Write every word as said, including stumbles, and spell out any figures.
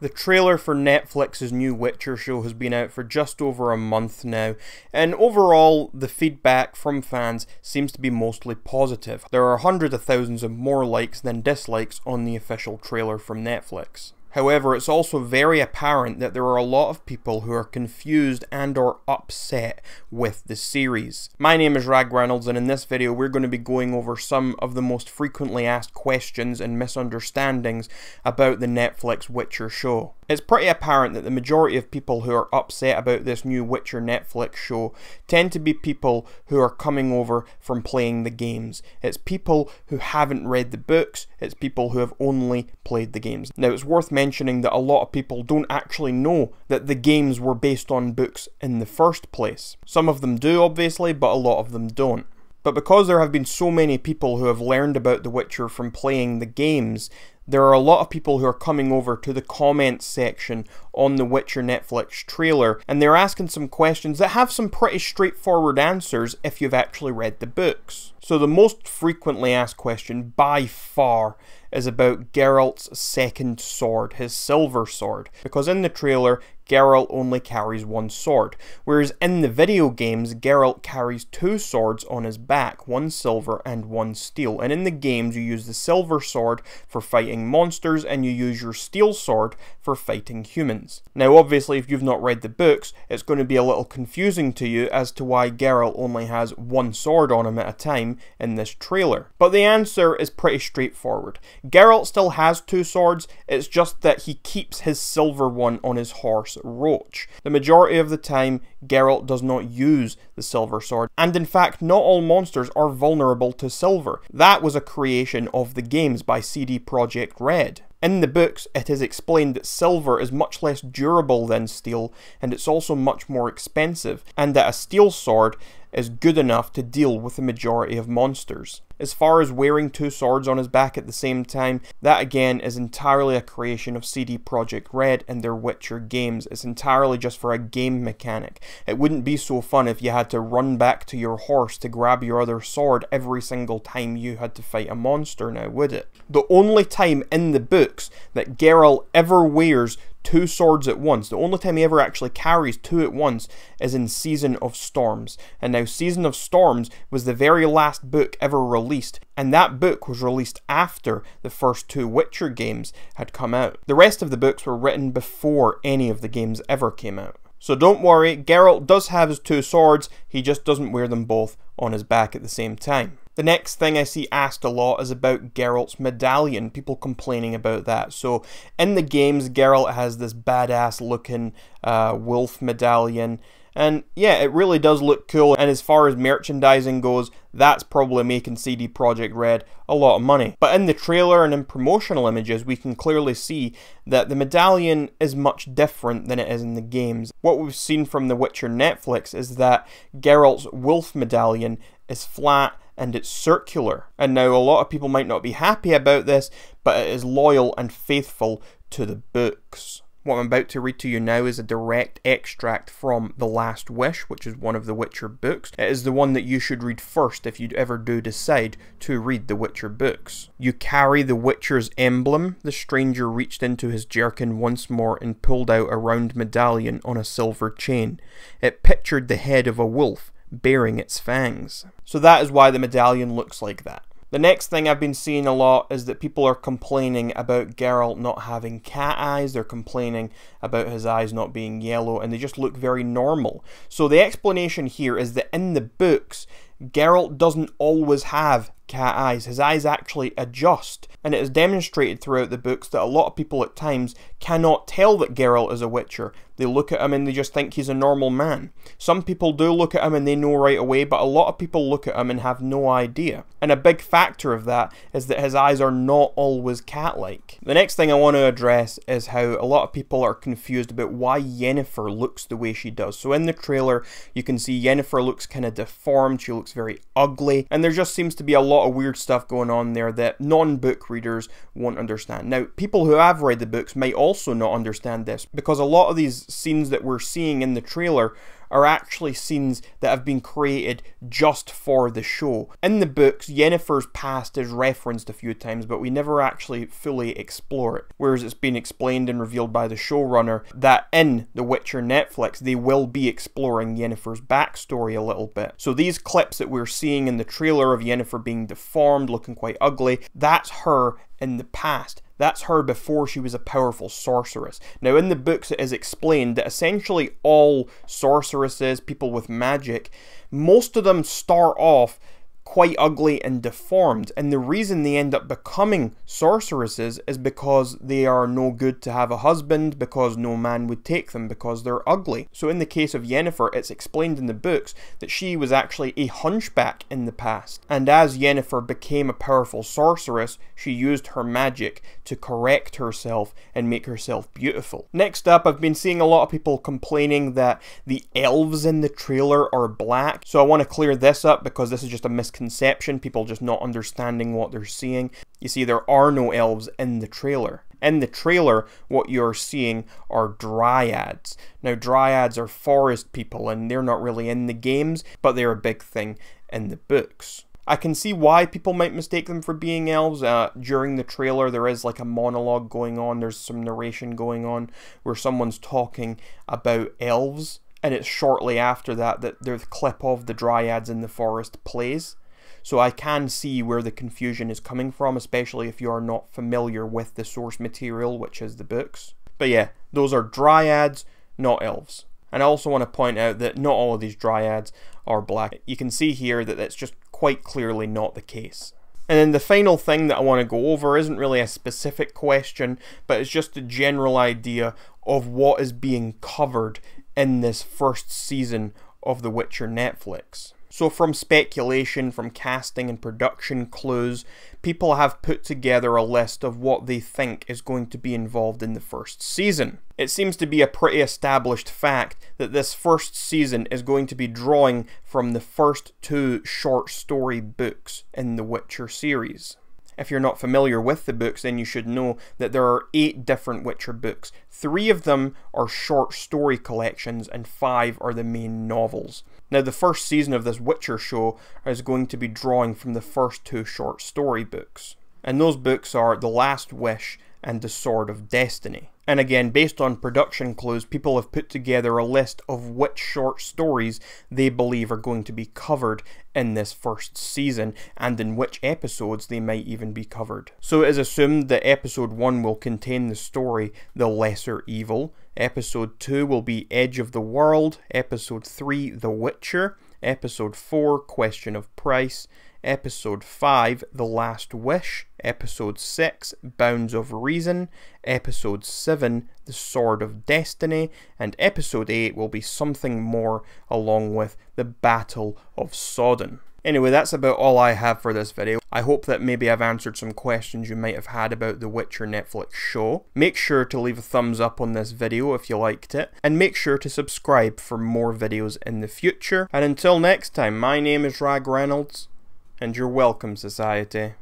The trailer for Netflix's new Witcher show has been out for just over a month now, and overall the feedback from fans seems to be mostly positive. There are hundreds of thousands of more likes than dislikes on the official trailer from Netflix. However, it's also very apparent that there are a lot of people who are confused and or upset with the series. My name is Rag Reynolds, and in this video we're going to be going over some of the most frequently asked questions and misunderstandings about the Netflix Witcher show. It's pretty apparent that the majority of people who are upset about this new Witcher Netflix show tend to be people who are coming over from playing the games. It's people who haven't read the books, it's people who have only played the games. Now, it's worth mentioning that a lot of people don't actually know that the games were based on books in the first place. Some of them do, obviously, but a lot of them don't. But because there have been so many people who have learned about The Witcher from playing the games, there are a lot of people who are coming over to the comments section on the Witcher Netflix trailer, and they're asking some questions that have some pretty straightforward answers if you've actually read the books. So the most frequently asked question by far is about Geralt's second sword, his silver sword, because in the trailer Geralt only carries one sword, whereas in the video games Geralt carries two swords on his back, one silver and one steel, and in the games you use the silver sword for fighting monsters and you use your steel sword for fighting humans. Now obviously if you've not read the books it's going to be a little confusing to you as to why Geralt only has one sword on him at a time in this trailer, but the answer is pretty straightforward. Geralt still has two swords, it's just that he keeps his silver one on his horse, Roach. The majority of the time, Geralt does not use the silver sword, and in fact, not all monsters are vulnerable to silver. That was a creation of the games by C D Projekt Red. In the books, it is explained that silver is much less durable than steel, and it's also much more expensive, and that a steel sword is good enough to deal with the majority of monsters. As far as wearing two swords on his back at the same time, that again is entirely a creation of C D Projekt Red and their Witcher games. It's entirely just for a game mechanic. It wouldn't be so fun if you had to run back to your horse to grab your other sword every single time you had to fight a monster now, would it? The only time in the books that Geralt ever wears two swords at once, the only time he ever actually carries two at once, is in Season of Storms. And now Season of Storms was the very last book ever released, and that book was released after the first two Witcher games had come out. The rest of the books were written before any of the games ever came out. So don't worry, Geralt does have his two swords, he just doesn't wear them both on his back at the same time. The next thing I see asked a lot is about Geralt's medallion, people complaining about that. So in the games, Geralt has this badass looking uh, wolf medallion, and yeah, it really does look cool, and as far as merchandising goes, that's probably making C D Projekt Red a lot of money. But in the trailer and in promotional images, we can clearly see that the medallion is much different than it is in the games. What we've seen from The Witcher Netflix is that Geralt's wolf medallion is flat, and it's circular. And now a lot of people might not be happy about this, but it is loyal and faithful to the books. What I'm about to read to you now is a direct extract from The Last Wish, which is one of the Witcher books. It is the one that you should read first if you ever do decide to read the Witcher books. You carry the Witcher's emblem. The stranger reached into his jerkin once more and pulled out a round medallion on a silver chain. It pictured the head of a wolf, bearing its fangs. So that is why the medallion looks like that. The next thing I've been seeing a lot is that people are complaining about Geralt not having cat eyes, they're complaining about his eyes not being yellow, and they just look very normal. So the explanation here is that in the books, Geralt doesn't always have cat eyes, his eyes actually adjust, and it is demonstrated throughout the books that a lot of people at times cannot tell that Geralt is a Witcher. They look at him and they just think he's a normal man. Some people do look at him and they know right away, but a lot of people look at him and have no idea. And a big factor of that is that his eyes are not always cat-like. The next thing I want to address is how a lot of people are confused about why Yennefer looks the way she does. So in the trailer, you can see Yennefer looks kind of deformed, she looks very ugly, and there just seems to be a lot of weird stuff going on there that non-book readers won't understand. Now, people who have read the books might also not understand this, because a lot of these scenes that we're seeing in the trailer are actually scenes that have been created just for the show. In the books, Yennefer's past is referenced a few times, but we never actually fully explore it, whereas it's been explained and revealed by the showrunner that in The Witcher Netflix, they will be exploring Yennefer's backstory a little bit. So these clips that we're seeing in the trailer of Yennefer being deformed, looking quite ugly, that's her in the past. That's her before she was a powerful sorceress. Now, in the books, it is explained that essentially all sorceresses, people with magic, most of them start off quite ugly and deformed, and the reason they end up becoming sorceresses is because they are no good to have a husband, because no man would take them, because they're ugly. So in the case of Yennefer, it's explained in the books that she was actually a hunchback in the past, and as Yennefer became a powerful sorceress, she used her magic to correct herself and make herself beautiful. Next up, I've been seeing a lot of people complaining that the elves in the trailer are black, so I want to clear this up because this is just a misconception. Conception, people just not understanding what they're seeing. You see, there are no elves in the trailer. In the trailer, what you're seeing are dryads. Now, dryads are forest people, and they're not really in the games, but they're a big thing in the books. I can see why people might mistake them for being elves. Uh, during the trailer, there is like a monologue going on, there's some narration going on, where someone's talking about elves, and it's shortly after that that the clip of the dryads in the forest plays. So I can see where the confusion is coming from, especially if you are not familiar with the source material, which is the books. But yeah, those are dryads, not elves. And I also want to point out that not all of these dryads are black. You can see here that that's just quite clearly not the case. And then the final thing that I want to go over isn't really a specific question, but it's just a general idea of what is being covered in this first season of The Witcher Netflix. So from speculation, from casting and production clues, people have put together a list of what they think is going to be involved in the first season. It seems to be a pretty established fact that this first season is going to be drawing from the first two short story books in the Witcher series. If you're not familiar with the books, then you should know that there are eight different Witcher books. Three of them are short story collections and five are the main novels. Now, the first season of this Witcher show is going to be drawing from the first two short story books. And those books are The Last Wish and The Sword of Destiny. And again, based on production clues, people have put together a list of which short stories they believe are going to be covered in this first season, and in which episodes they might even be covered. So it is assumed that episode one will contain the story The Lesser Evil, episode two will be Edge of the World, episode three The Witcher, episode four Question of Price, episode five The Last Wish, episode six Bounds of Reason, episode seven The Sword of Destiny, and episode eight will be something more along with the Battle of Sodden. Anyway, that's about all I have for this video. I hope that maybe I've answered some questions you might have had about the Witcher Netflix show. Make sure to leave a thumbs up on this video if you liked it, and make sure to subscribe for more videos in the future. And until next time, my name is Rag Reynolds, and you're welcome, Society.